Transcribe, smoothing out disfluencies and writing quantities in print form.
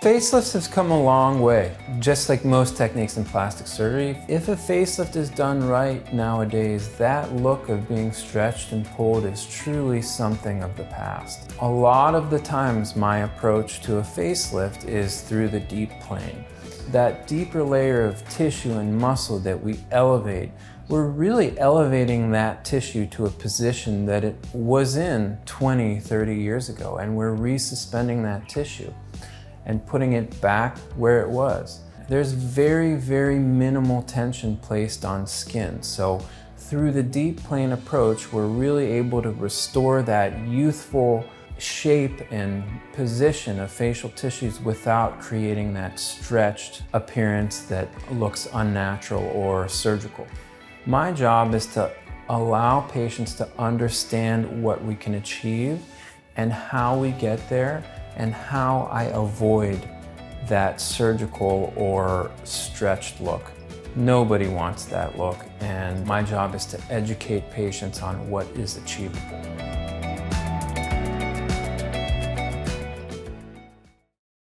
Facelifts have come a long way, just like most techniques in plastic surgery. If a facelift is done right nowadays, that look of being stretched and pulled is truly something of the past. A lot of the times my approach to a facelift is through the deep plane. That deeper layer of tissue and muscle that we elevate, we're really elevating that tissue to a position that it was in 20, 30 years ago, and we're resuspending that tissue and putting it back where it was. There's very, very minimal tension placed on skin. So through the deep plane approach, we're really able to restore that youthful shape and position of facial tissues without creating that stretched appearance that looks unnatural or surgical. My job is to allow patients to understand what we can achieve and how we get there, and how I avoid that surgical or stretched look. Nobody wants that look, and my job is to educate patients on what is achievable.